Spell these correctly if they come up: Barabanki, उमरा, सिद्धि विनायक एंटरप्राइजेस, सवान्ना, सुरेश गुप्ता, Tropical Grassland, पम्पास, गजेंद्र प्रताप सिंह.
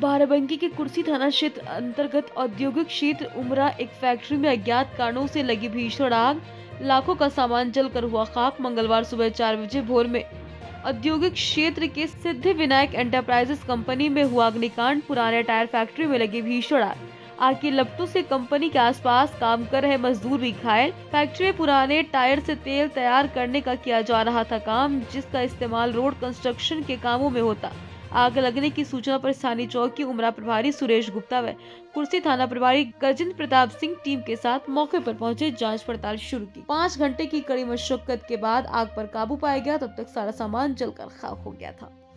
बाराबंकी के कुर्सी थाना क्षेत्र अंतर्गत औद्योगिक क्षेत्र उमरा एक फैक्ट्री में अज्ञात कारणों से लगी भीषण आग, लाखों का सामान जलकर हुआ खाक। मंगलवार सुबह 4 बजे भोर में औद्योगिक क्षेत्र के सिद्धि विनायक एंटरप्राइजेस कंपनी में हुआ अग्निकांड। पुराने टायर फैक्ट्री में लगी भीषण आग, आग की लपटों से कंपनी के आसपास काम कर रहे मजदूर भी घायल। फैक्ट्री में पुराने टायर से तेल तैयार करने का किया जा रहा था काम, जिसका इस्तेमाल रोड कंस्ट्रक्शन के कामों में होता। आग लगने की सूचना पर स्थानीय चौकी उमरा प्रभारी सुरेश गुप्ता व कुर्सी थाना प्रभारी गजेंद्र प्रताप सिंह टीम के साथ मौके पर पहुंचे, जांच पड़ताल शुरू की। 5 घंटे की कड़ी मशक्कत के बाद आग पर काबू पाया गया। तब तक सारा सामान जलकर खाक हो गया था।